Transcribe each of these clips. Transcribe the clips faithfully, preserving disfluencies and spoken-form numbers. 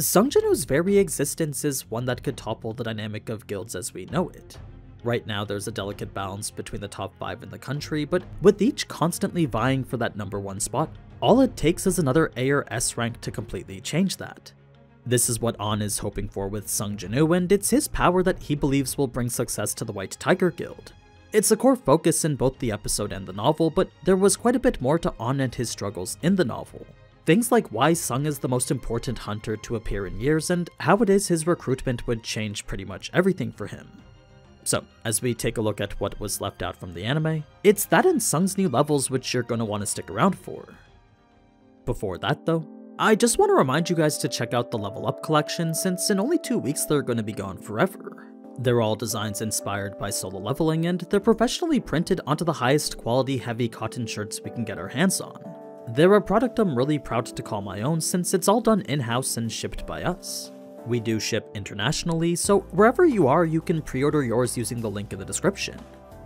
Sung Jinwoo's very existence is one that could topple the dynamic of guilds as we know it. Right now, there's a delicate balance between the top five in the country, but with each constantly vying for that number one spot, all it takes is another A or S rank to completely change that. This is what Ahn is hoping for with Sung Jinwoo, and it's his power that he believes will bring success to the White Tiger Guild. It's a core focus in both the episode and the novel, but there was quite a bit more to Ahn and his struggles in the novel. Things like why Sung is the most important hunter to appear in years, and how it is his recruitment would change pretty much everything for him. So, as we take a look at what was left out from the anime, it's that and Sung's new levels which you're gonna want to stick around for. Before that though, I just want to remind you guys to check out the Level Up collection since in only two weeks they're gonna be gone forever. They're all designs inspired by Solo Leveling and they're professionally printed onto the highest quality heavy cotton shirts we can get our hands on. They're a product I'm really proud to call my own since it's all done in-house and shipped by us. We do ship internationally, so wherever you are, you can pre-order yours using the link in the description.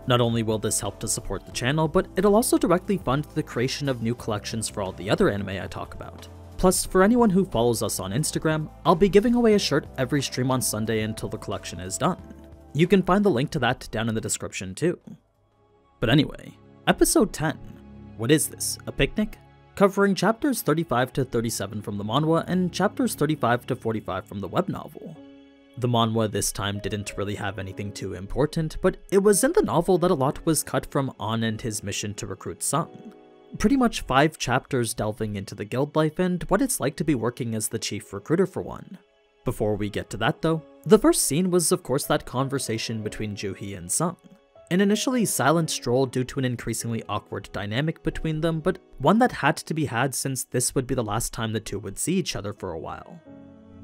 Not only will this help to support the channel, but it'll also directly fund the creation of new collections for all the other anime I talk about. Plus, for anyone who follows us on Instagram, I'll be giving away a shirt every stream on Sunday until the collection is done. You can find the link to that down in the description too. But anyway, episode ten. What is this, a picnic? Covering chapters thirty-five to thirty-seven from the manhwa and chapters thirty-five to forty-five from the web novel. The manhwa this time didn't really have anything too important, but it was in the novel that a lot was cut from Ahn and his mission to recruit Sung. Pretty much five chapters delving into the guild life and what it's like to be working as the chief recruiter for one. Before we get to that though, the first scene was of course that conversation between Joohee and Sung. An initially silent stroll due to an increasingly awkward dynamic between them, but one that had to be had since this would be the last time the two would see each other for a while.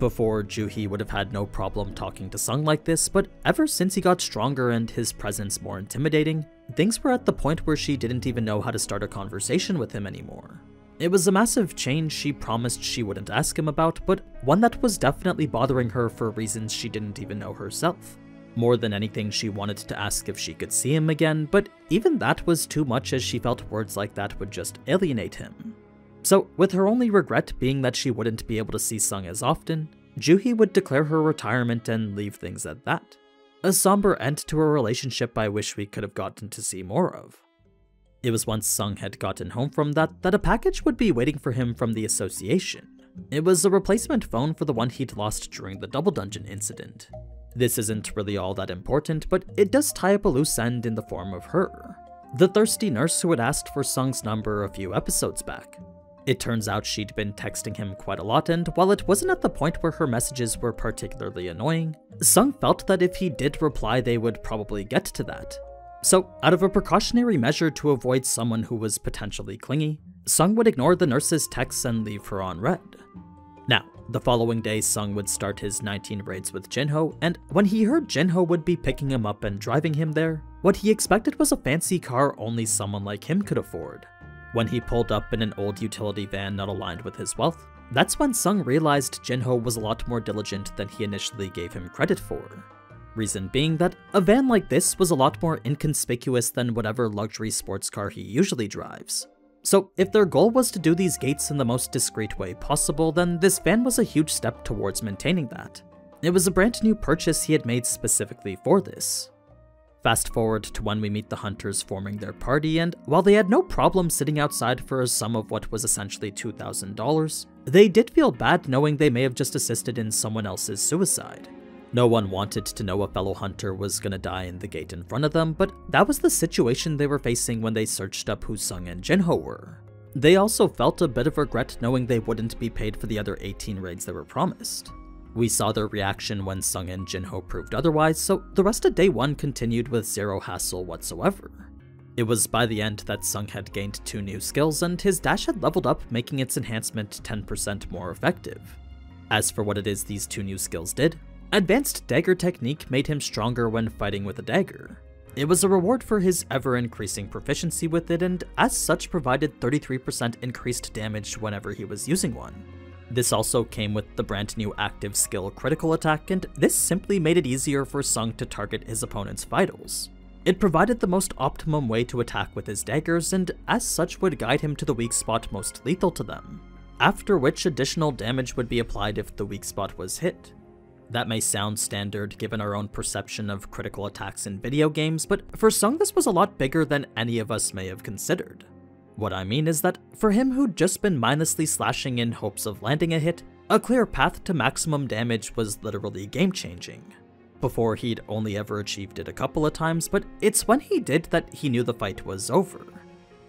Before, Joohee would have had no problem talking to Sung like this, but ever since he got stronger and his presence more intimidating, things were at the point where she didn't even know how to start a conversation with him anymore. It was a massive change she promised she wouldn't ask him about, but one that was definitely bothering her for reasons she didn't even know herself. More than anything, she wanted to ask if she could see him again, but even that was too much as she felt words like that would just alienate him. So, with her only regret being that she wouldn't be able to see Sung as often, Joohee would declare her retirement and leave things at that. A somber end to a relationship I wish we could have gotten to see more of. It was once Sung had gotten home from that that a package would be waiting for him from the association. It was a replacement phone for the one he'd lost during the Double Dungeon incident. This isn't really all that important, but it does tie up a loose end in the form of her, the thirsty nurse who had asked for Sung's number a few episodes back. It turns out she'd been texting him quite a lot, and while it wasn't at the point where her messages were particularly annoying, Sung felt that if he did reply they would probably get to that. So, out of a precautionary measure to avoid someone who was potentially clingy, Sung would ignore the nurse's texts and leave her on read. Now, the following day, Sung would start his nineteen raids with Jinho, and when he heard Jinho would be picking him up and driving him there, what he expected was a fancy car only someone like him could afford. When he pulled up in an old utility van not aligned with his wealth, that's when Sung realized Jinho was a lot more diligent than he initially gave him credit for. Reason being that a van like this was a lot more inconspicuous than whatever luxury sports car he usually drives. So, if their goal was to do these gates in the most discreet way possible, then this van was a huge step towards maintaining that. It was a brand new purchase he had made specifically for this. Fast forward to when we meet the hunters forming their party, and while they had no problem sitting outside for a sum of what was essentially two thousand dollars, they did feel bad knowing they may have just assisted in someone else's suicide. No one wanted to know a fellow hunter was gonna die in the gate in front of them, but that was the situation they were facing when they searched up who Sung and Jinho were. They also felt a bit of regret knowing they wouldn't be paid for the other eighteen raids they were promised. We saw their reaction when Sung and Jinho proved otherwise, so the rest of day one continued with zero hassle whatsoever. It was by the end that Sung had gained two new skills and his dash had leveled up, making its enhancement ten percent more effective. As for what it is these two new skills did, Advanced Dagger Technique made him stronger when fighting with a dagger. It was a reward for his ever-increasing proficiency with it and as such provided thirty-three percent increased damage whenever he was using one. This also came with the brand new active skill Critical Attack and this simply made it easier for Sung to target his opponent's vitals. It provided the most optimum way to attack with his daggers and as such would guide him to the weak spot most lethal to them. after which additional damage would be applied if the weak spot was hit. That may sound standard given our own perception of critical attacks in video games, but for Sung this was a lot bigger than any of us may have considered. What I mean is that, for him who'd just been mindlessly slashing in hopes of landing a hit, a clear path to maximum damage was literally game-changing. Before he'd only ever achieved it a couple of times, but it's when he did that he knew the fight was over.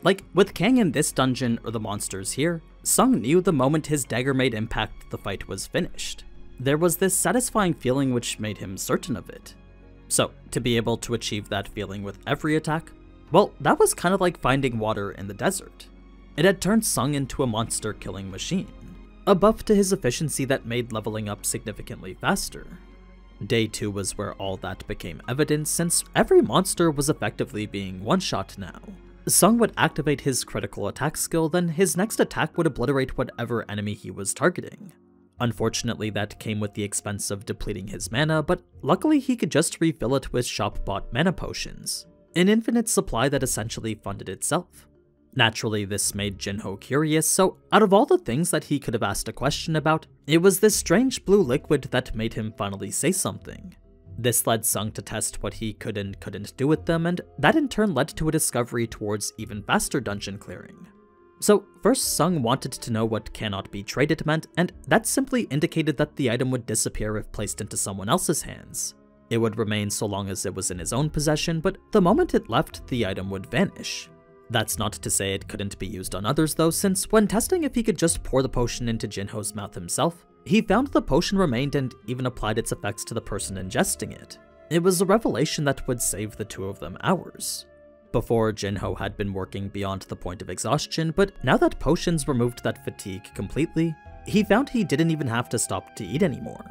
Like, with Kang in this dungeon or the monsters here, Sung knew the moment his dagger made impact the fight was finished. There was this satisfying feeling which made him certain of it. So, to be able to achieve that feeling with every attack, well, that was kind of like finding water in the desert. It had turned Sung into a monster-killing machine, a buff to his efficiency that made leveling up significantly faster. Day two was where all that became evident, since every monster was effectively being one-shot now. Sung would activate his critical attack skill, then his next attack would obliterate whatever enemy he was targeting. Unfortunately, that came with the expense of depleting his mana, but luckily he could just refill it with shop-bought mana potions, an infinite supply that essentially funded itself. Naturally, this made Jinho curious, so out of all the things that he could have asked a question about, it was this strange blue liquid that made him finally say something. This led Sung to test what he could and couldn't do with them, and that in turn led to a discovery towards even faster dungeon clearing. So first, Sung wanted to know what cannot be traded meant, and that simply indicated that the item would disappear if placed into someone else's hands. It would remain so long as it was in his own possession, but the moment it left, the item would vanish. That's not to say it couldn't be used on others though, since when testing if he could just pour the potion into Jinho's mouth himself, he found the potion remained and even applied its effects to the person ingesting it. It was a revelation that would save the two of them hours. Before, Jinho had been working beyond the point of exhaustion, but now that potions removed that fatigue completely, he found he didn't even have to stop to eat anymore.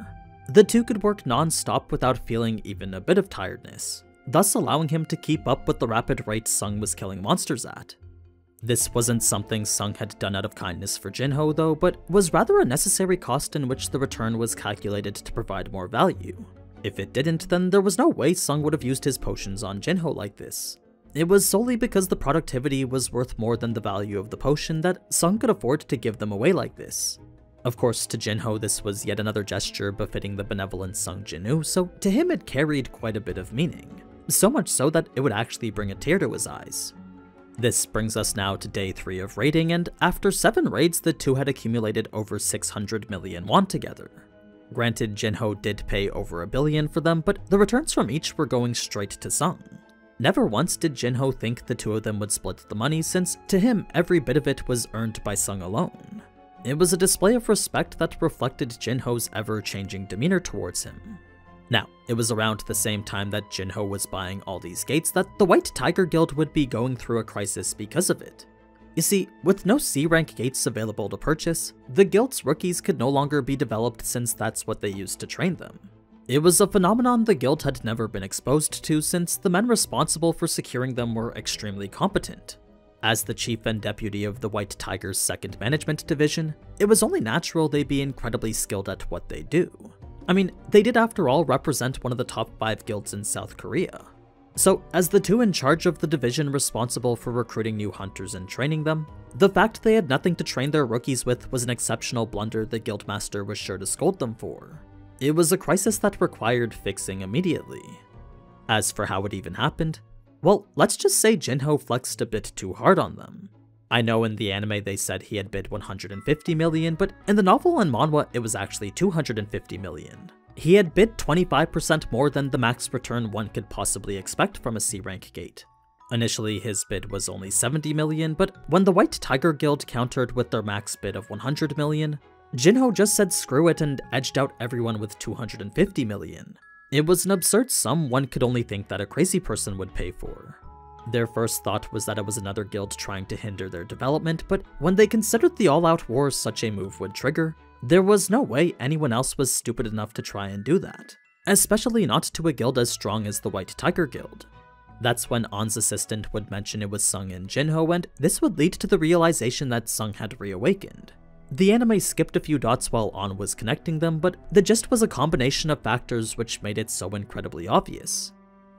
The two could work non-stop without feeling even a bit of tiredness, thus allowing him to keep up with the rapid rate Sung was killing monsters at. This wasn't something Sung had done out of kindness for Jinho though, but was rather a necessary cost in which the return was calculated to provide more value. If it didn't, then there was no way Sung would have used his potions on Jinho like this. It was solely because the productivity was worth more than the value of the potion that Sung could afford to give them away like this. Of course, to Jinho this was yet another gesture befitting the benevolent Sung Jinwoo, so to him it carried quite a bit of meaning, so much so that it would actually bring a tear to his eyes. This brings us now to day three of raiding, and after seven raids the two had accumulated over six hundred million won together. Granted, Jinho did pay over a billion for them, but the returns from each were going straight to Sung. Never once did Jinho think the two of them would split the money, since to him every bit of it was earned by Sung alone. It was a display of respect that reflected Jinho's ever-changing demeanor towards him. Now, it was around the same time that Jinho was buying all these gates that the White Tiger Guild would be going through a crisis because of it. You see, with no C rank gates available to purchase, the guild's rookies could no longer be developed since that's what they used to train them. It was a phenomenon the guild had never been exposed to, since the men responsible for securing them were extremely competent. As the chief and deputy of the White Tiger's second management division, it was only natural they be incredibly skilled at what they do. I mean, they did after all represent one of the top five guilds in South Korea. So as the two in charge of the division responsible for recruiting new hunters and training them, the fact they had nothing to train their rookies with was an exceptional blunder the guildmaster was sure to scold them for. It was a crisis that required fixing immediately. As for how it even happened, well, let's just say Jinho flexed a bit too hard on them. I know in the anime they said he had bid one hundred fifty million, but in the novel and manhwa it was actually two hundred fifty million. He had bid twenty-five percent more than the max return one could possibly expect from a C rank gate. Initially his bid was only seventy million, but when the White Tiger Guild countered with their max bid of one hundred million, Jinho just said screw it and edged out everyone with two hundred fifty million. It was an absurd sum one could only think that a crazy person would pay for. Their first thought was that it was another guild trying to hinder their development, but when they considered the all-out war such a move would trigger, there was no way anyone else was stupid enough to try and do that, especially not to a guild as strong as the White Tiger Guild. That's when Ahn's assistant would mention it was Sung and Jinho, and this would lead to the realization that Sung had reawakened. The anime skipped a few dots while Ahn was connecting them, but the gist was a combination of factors which made it so incredibly obvious.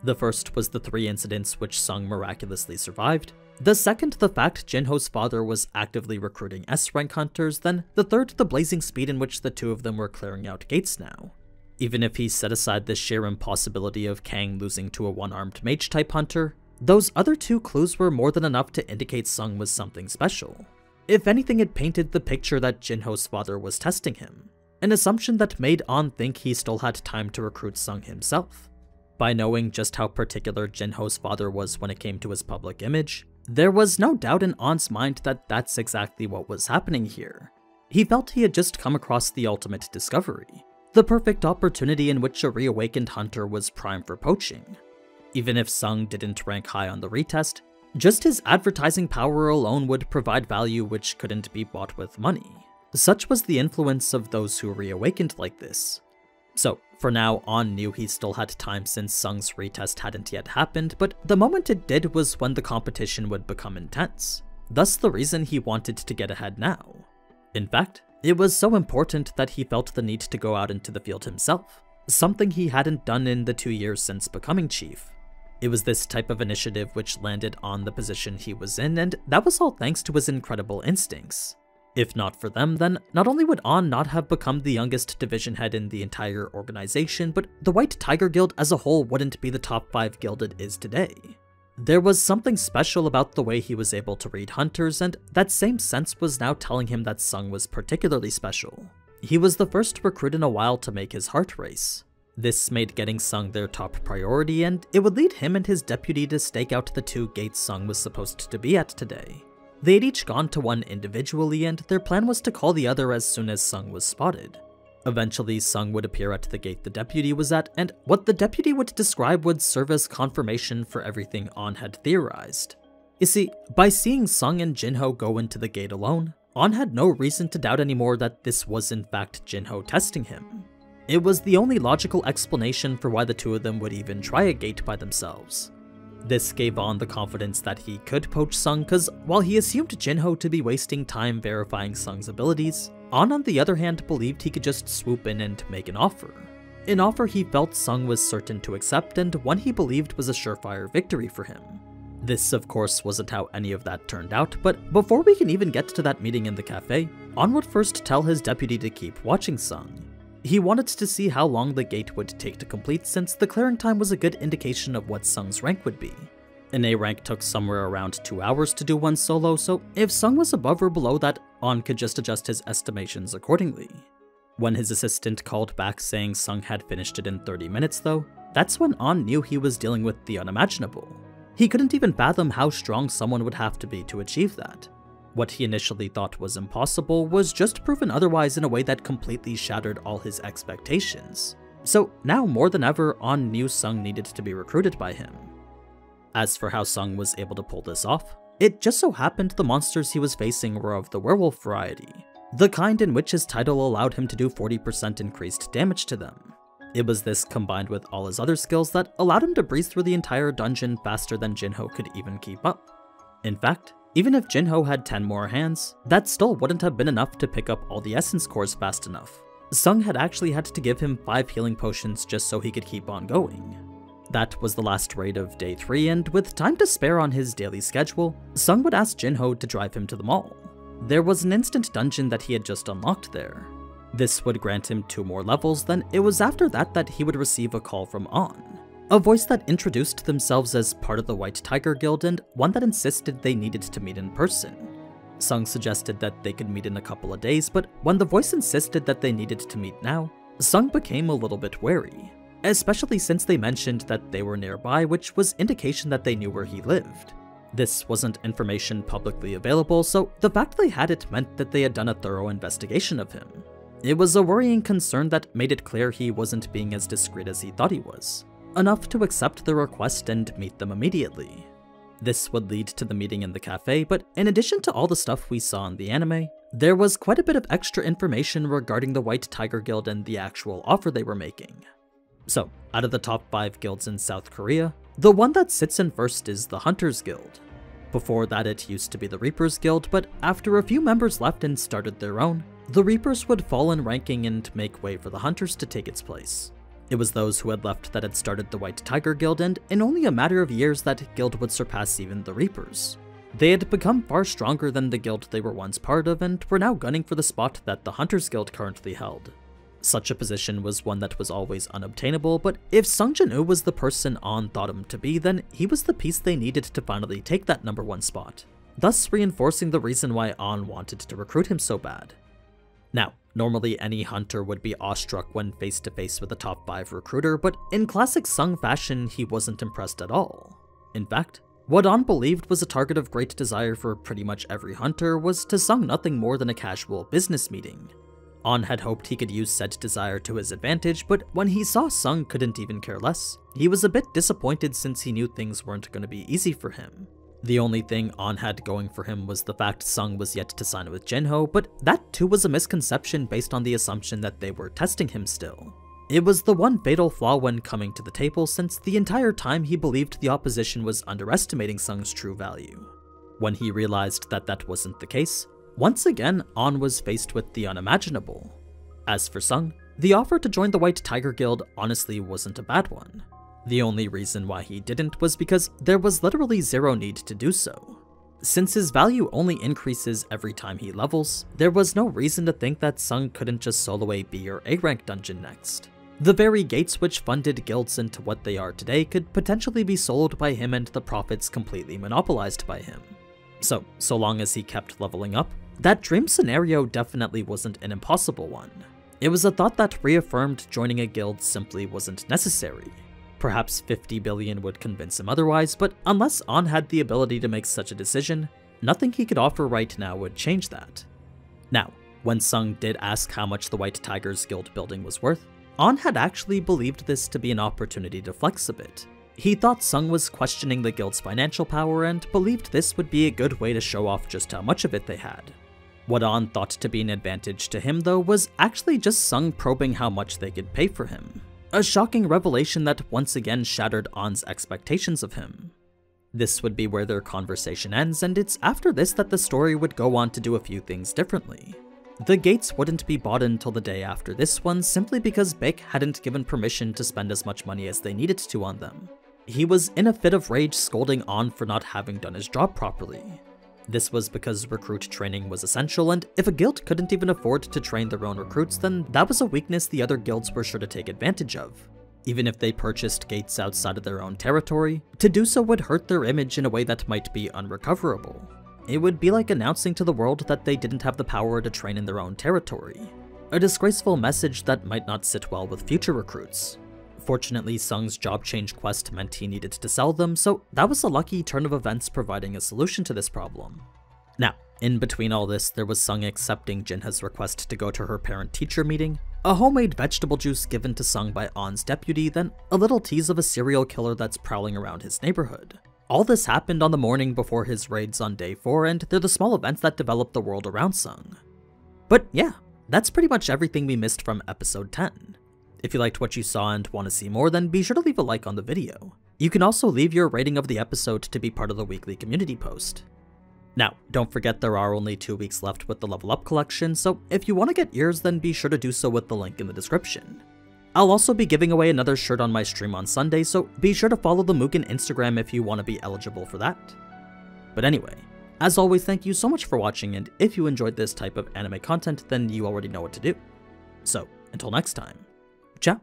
The first was the three incidents which Sung miraculously survived, The second, the fact Jinho's father was actively recruiting S rank hunters, then the third, the blazing speed in which the two of them were clearing out gates now. Even if he set aside the sheer impossibility of Kang losing to a one-armed mage-type hunter, those other two clues were more than enough to indicate Sung was something special. If anything, it painted the picture that Jinho's father was testing him, an assumption that made Ahn think he still had time to recruit Sung himself. By knowing just how particular Jinho's father was when it came to his public image, there was no doubt in Ahn's mind that that's exactly what was happening here. He felt he had just come across the ultimate discovery, the perfect opportunity in which a reawakened hunter was primed for poaching. Even if Sung didn't rank high on the retest, just his advertising power alone would provide value which couldn't be bought with money. Such was the influence of those who reawakened like this. So, for now, Ahn knew he still had time since Sung's retest hadn't yet happened, but the moment it did was when the competition would become intense. Thus the reason he wanted to get ahead now. In fact, it was so important that he felt the need to go out into the field himself, something he hadn't done in the two years since becoming chief. It was this type of initiative which landed Ahn the position he was in, and that was all thanks to his incredible instincts. If not for them, then not only would Ahn not have become the youngest division head in the entire organization, but the White Tiger Guild as a whole wouldn't be the top five guild it is today. There was something special about the way he was able to read hunters, and that same sense was now telling him that Sung was particularly special. He was the first recruit in a while to make his heart race. This made getting Sung their top priority, and it would lead him and his deputy to stake out the two gates Sung was supposed to be at today. They had each gone to one individually, and their plan was to call the other as soon as Sung was spotted. Eventually, Sung would appear at the gate the deputy was at, and what the deputy would describe would serve as confirmation for everything Ahn had theorized. You see, by seeing Sung and Jinho go into the gate alone, Ahn had no reason to doubt anymore that this was in fact Jinho testing him. It was the only logical explanation for why the two of them would even try a gate by themselves. This gave Ahn the confidence that he could poach Sung, because while he assumed Jinho to be wasting time verifying Sung's abilities, Ahn on the other hand believed he could just swoop in and make an offer. An offer he felt Sung was certain to accept, and one he believed was a surefire victory for him. This, of course, wasn't how any of that turned out, but before we can even get to that meeting in the cafe, Ahn would first tell his deputy to keep watching Sung. He wanted to see how long the gate would take to complete, since the clearing time was a good indication of what Sung's rank would be. An A rank took somewhere around two hours to do one solo, so if Sung was above or below that, Ahn could just adjust his estimations accordingly. When his assistant called back saying Sung had finished it in thirty minutes though, that's when Ahn knew he was dealing with the unimaginable. He couldn't even fathom how strong someone would have to be to achieve that. What he initially thought was impossible was just proven otherwise in a way that completely shattered all his expectations. So now more than ever, Ahn knew Sung needed to be recruited by him. As for how Sung was able to pull this off, it just so happened the monsters he was facing were of the werewolf variety, the kind in which his title allowed him to do forty percent increased damage to them. It was this combined with all his other skills that allowed him to breeze through the entire dungeon faster than Jinho could even keep up. In fact, even if Jinho had ten more hands, that still wouldn't have been enough to pick up all the essence cores fast enough. Sung had actually had to give him five healing potions just so he could keep on going. That was the last raid of day three, and with time to spare on his daily schedule, Sung would ask Jinho to drive him to the mall. There was an instant dungeon that he had just unlocked there. This would grant him two more levels, then it was after that that he would receive a call from Ahn. A voice that introduced themselves as part of the White Tiger Guild, and one that insisted they needed to meet in person. Sung suggested that they could meet in a couple of days, but when the voice insisted that they needed to meet now, Sung became a little bit wary, especially since they mentioned that they were nearby, which was indication that they knew where he lived. This wasn't information publicly available, so the fact they had it meant that they had done a thorough investigation of him. It was a worrying concern that made it clear he wasn't being as discreet as he thought he was, enough to accept the request and meet them immediately. This would lead to the meeting in the cafe, but in addition to all the stuff we saw in the anime, there was quite a bit of extra information regarding the White Tiger Guild and the actual offer they were making. So, out of the top five guilds in South Korea, the one that sits in first is the Hunters Guild. Before that it used to be the Reapers Guild, but after a few members left and started their own, the Reapers would fall in ranking and make way for the Hunters to take its place. It was those who had left that had started the White Tiger Guild, and in only a matter of years that guild would surpass even the Reapers. They had become far stronger than the guild they were once part of and were now gunning for the spot that the Hunters Guild currently held. Such a position was one that was always unobtainable, but if Sung Jinwoo was the person Ahn thought him to be, then he was the piece they needed to finally take that number one spot, thus reinforcing the reason why Ahn wanted to recruit him so bad. Now, normally any hunter would be awestruck when face to face with a top five recruiter, but in classic Sung fashion, he wasn't impressed at all. In fact, what Ahn believed was a target of great desire for pretty much every hunter was to Sung nothing more than a casual business meeting. Ahn had hoped he could use said desire to his advantage, but when he saw Sung couldn't even care less, he was a bit disappointed since he knew things weren't going to be easy for him. The only thing Ahn had going for him was the fact Sung was yet to sign with Jinho, but that too was a misconception based on the assumption that they were testing him still. It was the one fatal flaw when coming to the table since the entire time he believed the opposition was underestimating Sung's true value. When he realized that that wasn't the case, once again, Ahn was faced with the unimaginable. As for Sung, the offer to join the White Tiger Guild honestly wasn't a bad one. The only reason why he didn't was because there was literally zero need to do so. Since his value only increases every time he levels, there was no reason to think that Sung couldn't just solo a B or A rank dungeon next. The very gates which funded guilds into what they are today could potentially be sold by him and the profits completely monopolized by him. So, so long as he kept leveling up, that dream scenario definitely wasn't an impossible one. It was a thought that reaffirmed joining a guild simply wasn't necessary. Perhaps fifty billion would convince him otherwise, but unless Ahn had the ability to make such a decision, nothing he could offer right now would change that. Now, when Sung did ask how much the White Tigers Guild building was worth, Ahn had actually believed this to be an opportunity to flex a bit. He thought Sung was questioning the guild's financial power and believed this would be a good way to show off just how much of it they had. What Ahn thought to be an advantage to him, though, was actually just Sung probing how much they could pay for him. A shocking revelation that once again shattered Ahn's expectations of him. This would be where their conversation ends, and it's after this that the story would go on to do a few things differently. The gates wouldn't be bought until the day after this one simply because Baek hadn't given permission to spend as much money as they needed to on them. He was in a fit of rage scolding Ahn for not having done his job properly. This was because recruit training was essential, and if a guild couldn't even afford to train their own recruits, then that was a weakness the other guilds were sure to take advantage of. Even if they purchased gates outside of their own territory, to do so would hurt their image in a way that might be unrecoverable. It would be like announcing to the world that they didn't have the power to train in their own territory. A disgraceful message that might not sit well with future recruits. Fortunately, Sung's job change quest meant he needed to sell them, so that was a lucky turn of events providing a solution to this problem. Now, in between all this, there was Sung accepting Jinha's request to go to her parent-teacher meeting, a homemade vegetable juice given to Sung by Ahn's deputy, then a little tease of a serial killer that's prowling around his neighborhood. All this happened on the morning before his raids on day four, and they're the small events that develop the world around Sung. But yeah, that's pretty much everything we missed from episode ten. If you liked what you saw and want to see more, then be sure to leave a like on the video. You can also leave your rating of the episode to be part of the weekly community post. Now, don't forget there are only two weeks left with the Level Up collection, so if you want to get yours, then be sure to do so with the link in the description. I'll also be giving away another shirt on my stream on Sunday, so be sure to follow the Mugen Instagram if you want to be eligible for that. But anyway, as always, thank you so much for watching, and if you enjoyed this type of anime content, then you already know what to do. So, until next time. Ciao.